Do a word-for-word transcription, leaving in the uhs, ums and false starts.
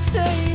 Stay.